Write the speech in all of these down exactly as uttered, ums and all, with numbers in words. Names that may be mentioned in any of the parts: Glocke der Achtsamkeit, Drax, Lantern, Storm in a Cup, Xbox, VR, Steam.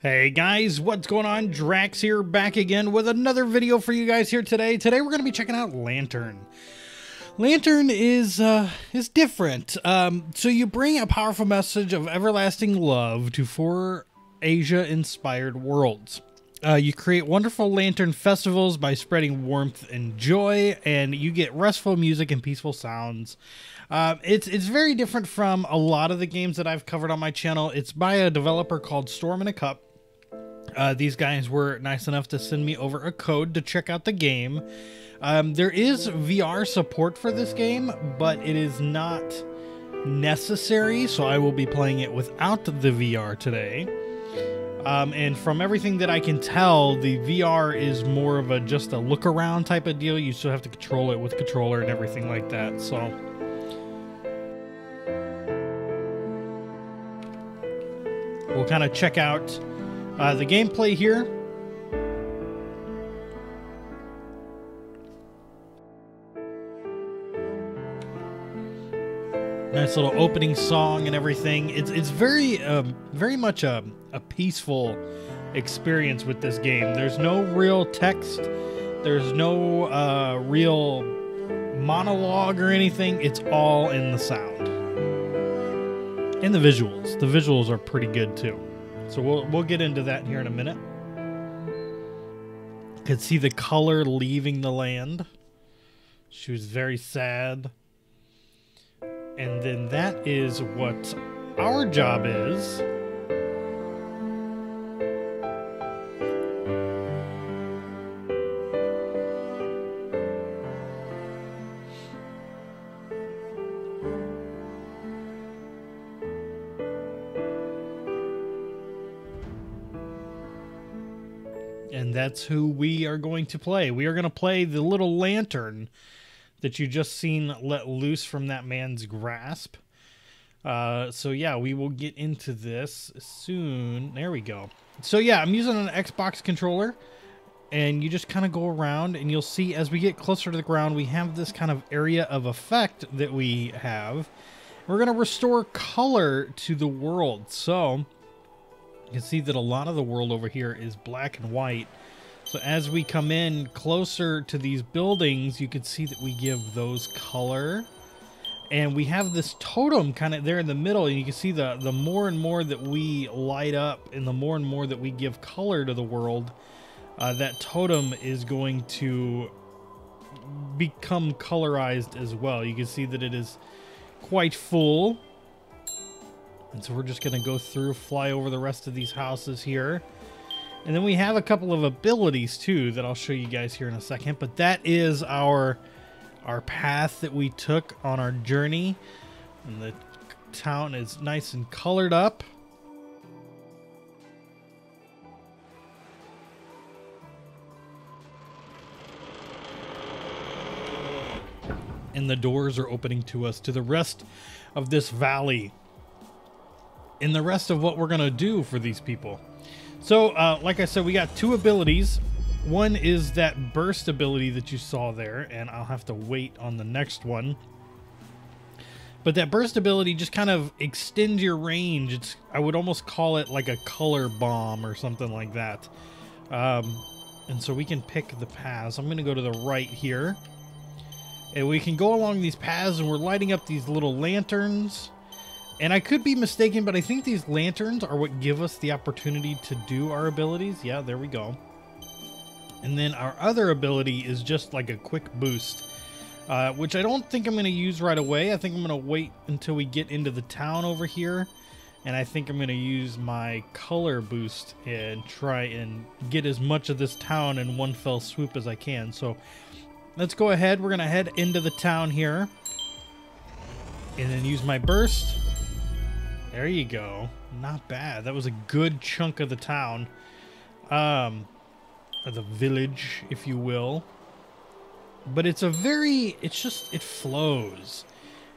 Hey guys, what's going on? Drax here, back again with another video for you guys here today. Today we're going to be checking out Lantern. Lantern is uh, is different. Um, so you bring a powerful message of everlasting love to four Asia-inspired worlds. Uh, you create wonderful lantern festivals by spreading warmth and joy, and you get restful music and peaceful sounds. Uh, it's it's very different from a lot of the games that I've covered on my channel. It's by a developer called Storm in a Cup. Uh, these guys were nice enough to send me over a code to check out the game. Um, there is V R support for this game, but it is not necessary, so I will be playing it without the V R today. Um, and from everything that I can tell, the V R is more of a just a look around type of deal. You still have to control it with controller and everything like that. So, we'll kind of check out uh, the gameplay here. Nice little opening song and everything. It's it's very um, very much a, a peaceful experience with this game. There's no real text. There's no uh, real monologue or anything. It's all in the sound and the visuals. The visuals are pretty good too. So we'll we'll get into that here in a minute. Could see the color leaving the land. She was very sad. And then that is what our job is. And that's who we are going to play. We are going to play the little lantern that you just seen let loose from that man's grasp. Uh, so yeah, we will get into this soon. There we go. So yeah, I'm using an Xbox controller, and you just kind of go around, and you'll see as we get closer to the ground, we have this kind of area of effect that we have. We're gonna restore color to the world. So you can see that a lot of the world over here is black and white. So as we come in closer to these buildings, you can see that we give those color. And we have this totem kind of there in the middle. And you can see the, the more and more that we light up and the more and more that we give color to the world, uh, that totem is going to become colorized as well. You can see that it is quite full. And so we're just going to go through, fly over the rest of these houses here. And then we have a couple of abilities too that I'll show you guys here in a second. But that is our our path that we took on our journey. And the town is nice and colored up. And the doors are opening to us to the rest of this valley. And the rest of what we're going to do for these people. So, uh, like I said, we got two abilities. One is that burst ability that you saw there, and I'll have to wait on the next one. But that burst ability just kind of extends your range. It's, I would almost call it like a color bomb or something like that. Um, and so we can pick the paths. I'm going to go to the right here. And we can go along these paths, and we're lighting up these little lanterns. And I could be mistaken, but I think these lanterns are what give us the opportunity to do our abilities. Yeah, there we go. And then our other ability is just like a quick boost, uh, which I don't think I'm going to use right away. I think I'm going to wait until we get into the town over here. And I think I'm going to use my color boost and try and get as much of this town in one fell swoop as I can. So let's go ahead. We're going to head into the town here and then use my burst. There you go. Not bad. That was a good chunk of the town. Um, or the village, if you will. But it's a very... It's just... It flows.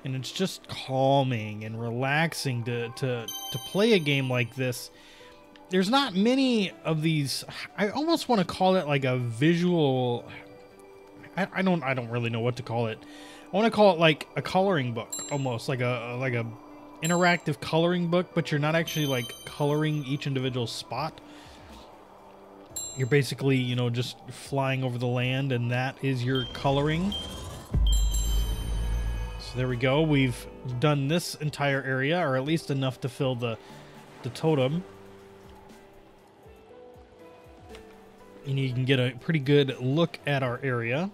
And it's just calming and relaxing to, to, to play a game like this. There's not many of these... I almost want to call it like a visual... I, I don't I don't really know what to call it. I want to call it like a coloring book. Almost like a like a... interactive coloring book, but you're not actually like coloring each individual spot. You're basically, you know, just flying over the land, and that is your coloring. So there we go. We've done this entire area, or at least enough to fill the, the totem. And you can get a pretty good look at our area.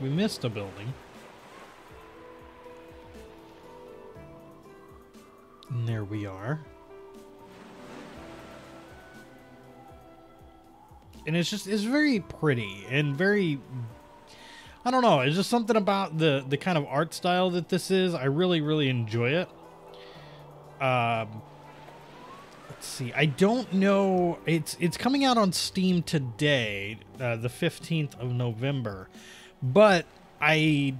We missed a building. And there we are. And it's just, it's very pretty and very, I don't know, it's just something about the, the kind of art style that this is. I really, really enjoy it. Um, let's see. I don't know. It's, it's coming out on Steam today, uh, the fifteenth of November, but I,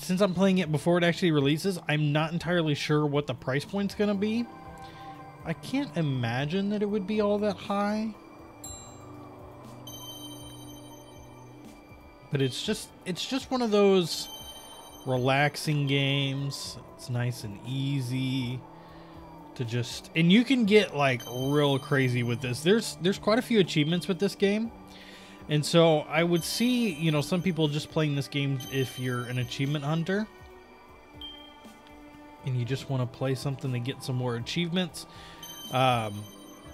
since I'm playing it before it actually releases, I'm not entirely sure what the price point's going to be. I can't imagine that it would be all that high. But it's just, it's just one of those relaxing games. It's nice and easy to just, and you can get like real crazy with this. There's, there's quite a few achievements with this game. And so I would see, you know, some people just playing this game if you're an achievement hunter and you just want to play something to get some more achievements. Um,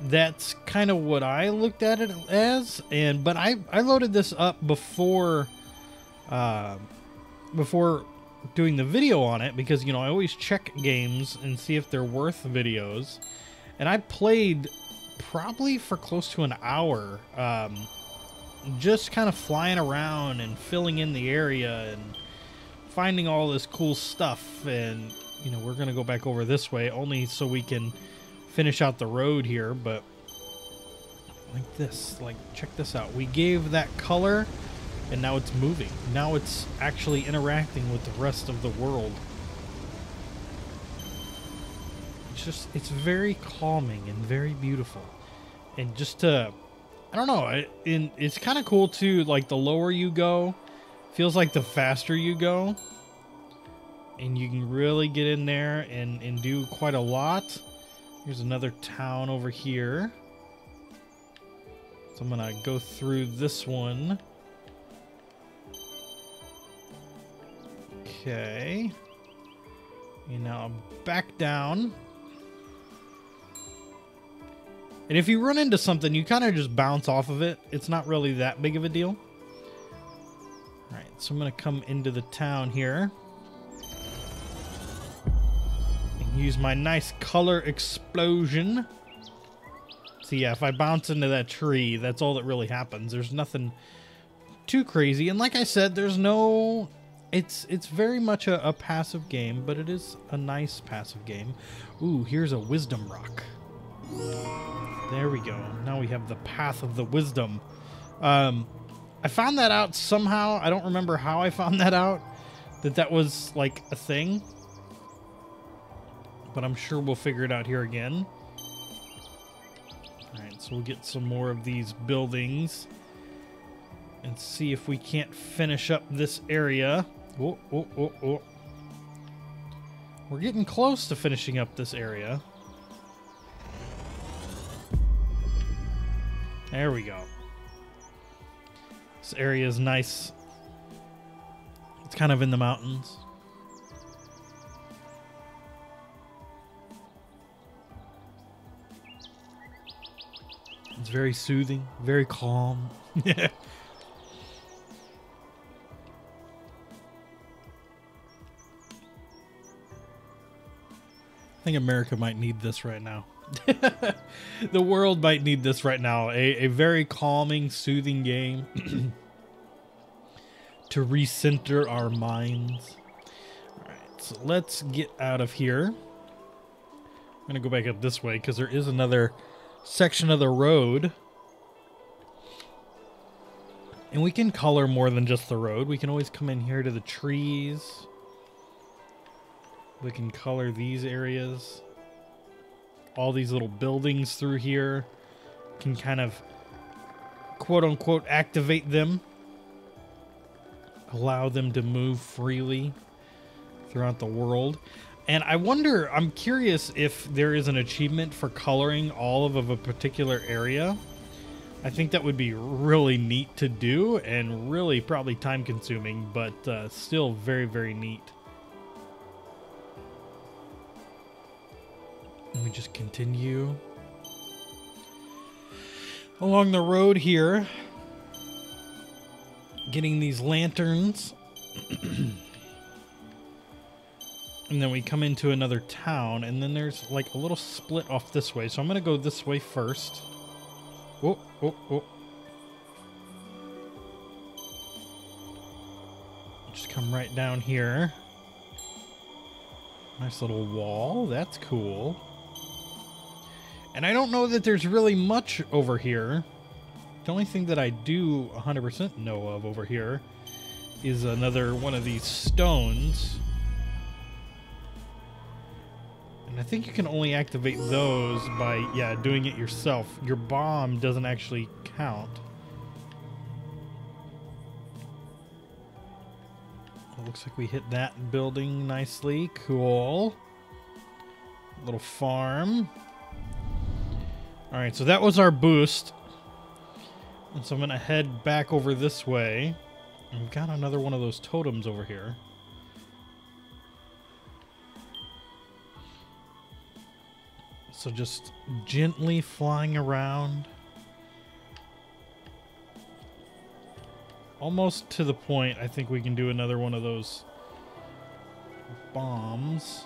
That's kind of what I looked at it as, and but I I loaded this up before, uh, before doing the video on it, because you know I always check games and see if they're worth videos, and I played probably for close to an hour, um, just kind of flying around and filling in the area and finding all this cool stuff, and you know we're gonna go back over this way only so we can finish out the road here, but like this, like check this out. We gave that color and now it's moving. Now it's actually interacting with the rest of the world. It's just, it's very calming and very beautiful. And just to, I don't know, it, in, it's kind of cool too, like the lower you go, feels like the faster you go. And you can really get in there and, and do quite a lot. Here's another town over here. So I'm gonna go through this one. Okay. And now I'm back down. And if you run into something, you kind of just bounce off of it. It's not really that big of a deal. All right, so I'm gonna come into the town here. Use my nice color explosion. So yeah, if I bounce into that tree, that's all that really happens. There's nothing too crazy. And like I said, there's no... It's it's very much a, a passive game, but it is a nice passive game. Ooh, here's a wisdom rock. There we go. Now we have the path of the wisdom. Um, I found that out somehow. I don't remember how I found that out. That that was like a thing. But I'm sure we'll figure it out here again. All right, so we'll get some more of these buildings and see if we can't finish up this area. Oh, oh, oh, oh. We're getting close to finishing up this area. There we go. This area is nice. It's kind of in the mountains. It's very soothing, very calm. Yeah. I think America might need this right now. The world might need this right now. A, a very calming, soothing game to recenter our minds. All right, so let's get out of here. I'm going to go back up this way because there is another section of the road, and we can color more than just the road. We can always come in here to the trees. We can color these areas. All these little buildings through here can kind of quote unquote activate them, allow them to move freely throughout the world. And I wonder, I'm curious if there is an achievement for coloring all of, of a particular area. I think that would be really neat to do and really probably time consuming, but uh, still very, very neat. Let me just continue along the road here, getting these lanterns. And then we come into another town, and then there's like a little split off this way. So I'm going to go this way first. Oh, oh, oh. Just come right down here. Nice little wall. That's cool. And I don't know that there's really much over here. The only thing that I do one hundred percent know of over here is another one of these stones. And I think you can only activate those by, yeah, doing it yourself. Your bomb doesn't actually count. It looks like we hit that building nicely. Cool. Little farm. All right, so that was our boost. And so I'm going to head back over this way. We've got another one of those totems over here. So just gently flying around, almost to the point. I think we can do another one of those bombs.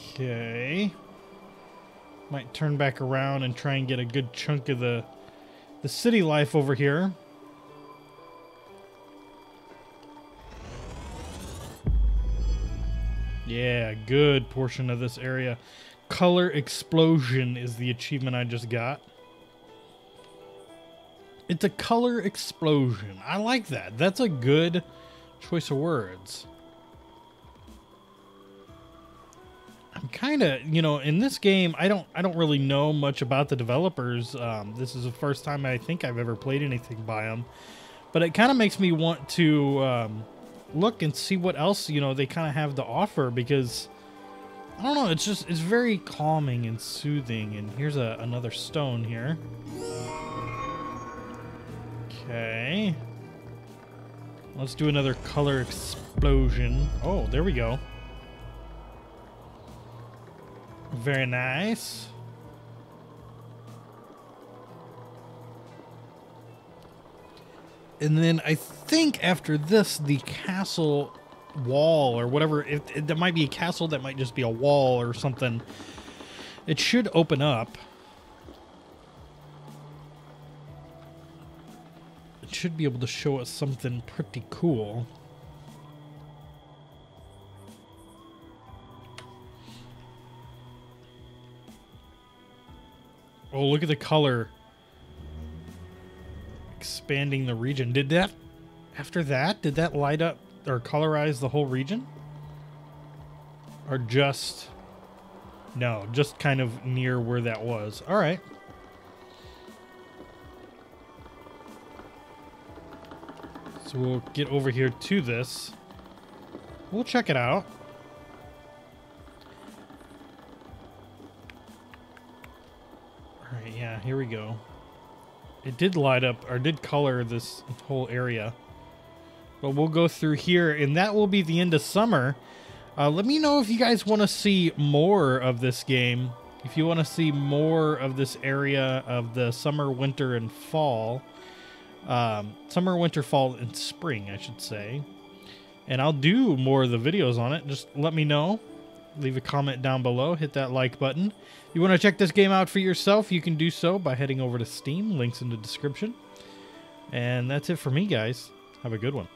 Okay. Might turn back around and try and get a good chunk of the, the city life over here. Yeah, good portion of this area. Color Explosion is the achievement I just got. It's a color explosion. I like that. That's a good choice of words. I'm kind of, you know, in this game, I don't I don't really know much about the developers. Um, this is the first time I think I've ever played anything by them. But it kind of makes me want to... Um, look and see what else, you know, they kind of have to offer, because I don't know, it's just, it's very calming and soothing. And here's a, another stone here. Okay. Let's do another color explosion. Oh, there we go. Very nice. And then I think after this, the castle wall or whatever, it, it, there might be a castle that might just be a wall or something. It should open up. It should be able to show us something pretty cool. Oh, look at the color. Expanding the region. Did that, after that, did that light up or colorize the whole region? Or just, no, just kind of near where that was. All right. So we'll get over here to this. We'll check it out. All right, yeah, here we go. It did light up, or did color this whole area. But we'll go through here, and that will be the end of summer. Uh, let me know if you guys want to see more of this game. If you want to see more of this area of the summer, winter, and fall. Um, summer, winter, fall, and spring, I should say. And I'll do more of the videos on it. Just let me know. Leave a comment down below. Hit that like button. If you want to check this game out for yourself, you can do so by heading over to Steam. Links in the description. And that's it for me, guys. Have a good one.